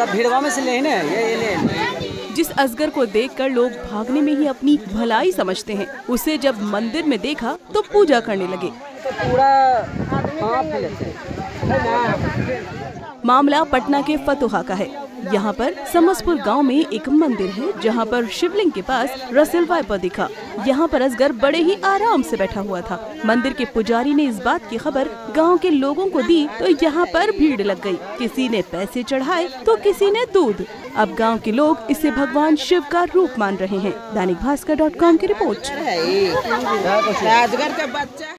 थोड़ा भीड़वा में से लेने ये। जिस अजगर को देखकर लोग भागने में ही अपनी भलाई समझते हैं, उसे जब मंदिर में देखा तो पूजा करने लगे। तो पूरा मामला पटना के फतुहा का है। यहाँ पर समस्तपुर गांव में एक मंदिर है, जहाँ पर शिवलिंग के पास रसेल वाइपर दिखा। यहाँ पर अजगर बड़े ही आराम से बैठा हुआ था। मंदिर के पुजारी ने इस बात की खबर गांव के लोगों को दी तो यहाँ पर भीड़ लग गई। किसी ने पैसे चढ़ाए तो किसी ने दूध। अब गांव के लोग इसे भगवान शिव का रूप मान रहे हैं। दैनिक भास्कर.com की रिपोर्ट।